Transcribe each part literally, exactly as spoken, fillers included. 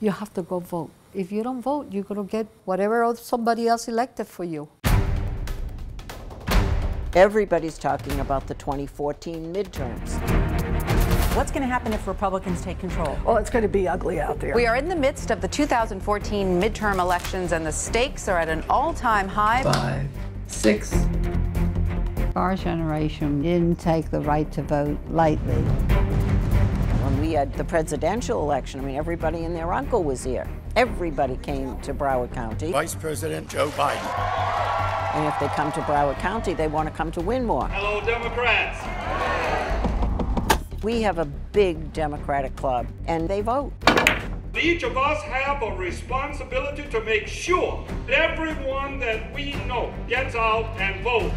you have to go vote. If you don't vote, you're going to get whatever else somebody else elected for you. Everybody's talking about the twenty fourteen midterms. What's going to happen if Republicans take control? Well, it's going to be ugly out there. We are in the midst of the two thousand fourteen midterm elections, and the stakes are at an all-time high. Five, six. Our generation didn't take the right to vote lightly. When we had the presidential election, I mean, everybody and their uncle was here. Everybody came to Broward County. Vice President Joe Biden. And if they come to Broward County, they want to come to Winmore. Hello, Democrats. We have a big Democratic club, and they vote. Each of us have a responsibility to make sure that everyone that we know gets out and votes.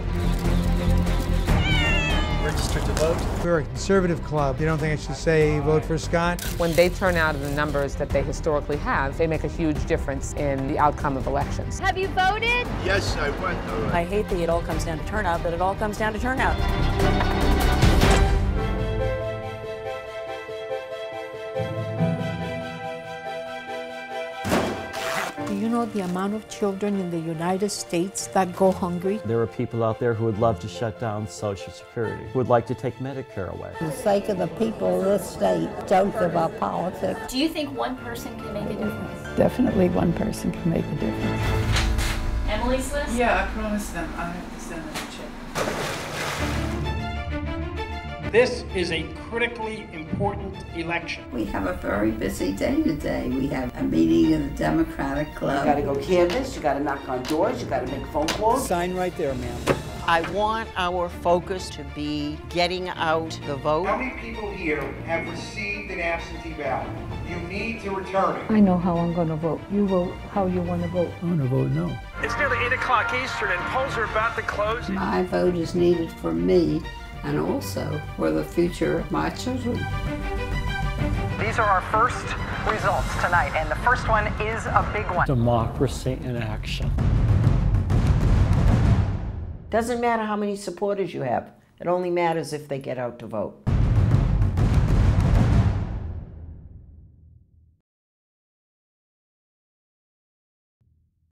Registered to vote. We're a conservative club. You don't think I should say vote for Scott? When they turn out the numbers that they historically have, they make a huge difference in the outcome of elections. Have you voted? Yes, I went. Right. I hate that it all comes down to turnout, but it all comes down to turnout. You know the amount of children in the United States that go hungry? There are people out there who would love to shut down Social Security, who would like to take Medicare away. For the sake of the people of this state, don't give up politics. Do you think one person can make a difference? Definitely one person can make a difference. Emily's List? Yeah, I promised them I have to send them a check. This is a critically important election. We have a very busy day today. We have a meeting of the Democratic Club. You gotta go canvass, you gotta knock on doors, you gotta make phone calls. Sign right there, ma'am. I want our focus to be getting out the vote. How many people here have received an absentee ballot? You need to return it. I know how I'm gonna vote. You vote how you wanna vote. I'm gonna vote no. It's nearly eight o'clock Eastern and polls are about to close. My vote is needed for me, and also for the future of my children. These are our first results tonight, and the first one is a big one. Democracy in action. Doesn't matter how many supporters you have. It only matters if they get out to vote.